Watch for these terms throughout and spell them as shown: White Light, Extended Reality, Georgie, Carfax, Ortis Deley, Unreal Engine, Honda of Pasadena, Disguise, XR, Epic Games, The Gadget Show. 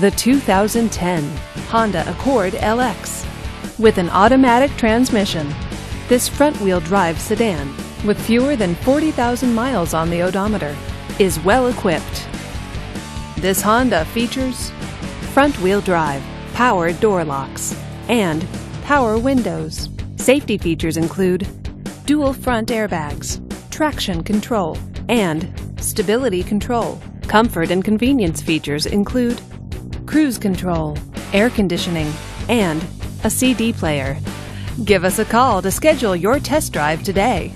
The 2010 Honda Accord LX. With an automatic transmission, this front-wheel drive sedan, with fewer than 40,000 miles on the odometer, is well equipped. This Honda features front-wheel drive, power door locks, and power windows. Safety features include dual front airbags, traction control, and stability control. Comfort and convenience features include cruise control, air conditioning, and a CD player. Give us a call to schedule your test drive today.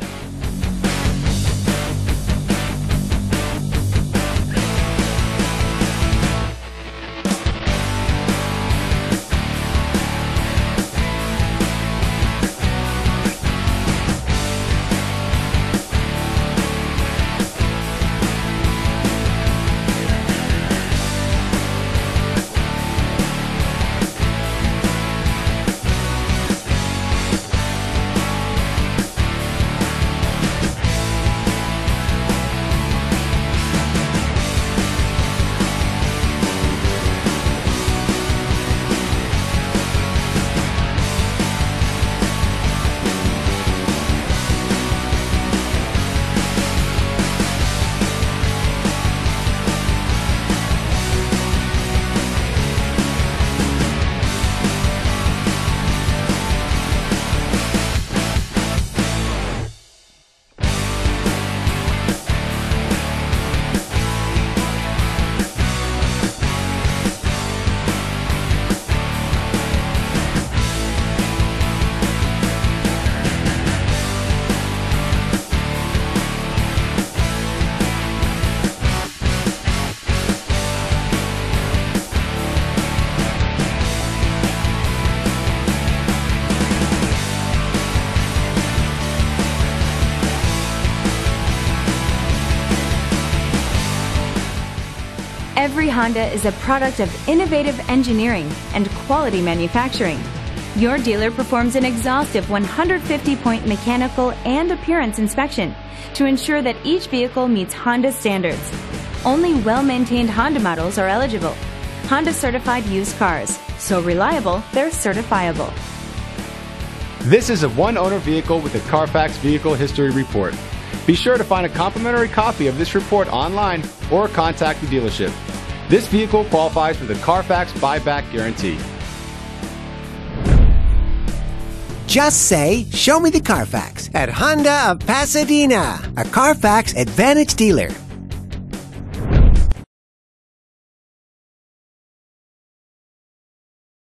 Every Honda is a product of innovative engineering and quality manufacturing. Your dealer performs an exhaustive 150-point mechanical and appearance inspection to ensure that each vehicle meets Honda standards. Only well-maintained Honda models are eligible. Honda certified used cars, so reliable they're certifiable. This is a one-owner vehicle with a Carfax Vehicle History Report. Be sure to find a complimentary copy of this report online or contact the dealership. This vehicle qualifies for the Carfax buyback guarantee. Just say, "Show me the Carfax" at Honda of Pasadena, a Carfax Advantage dealer.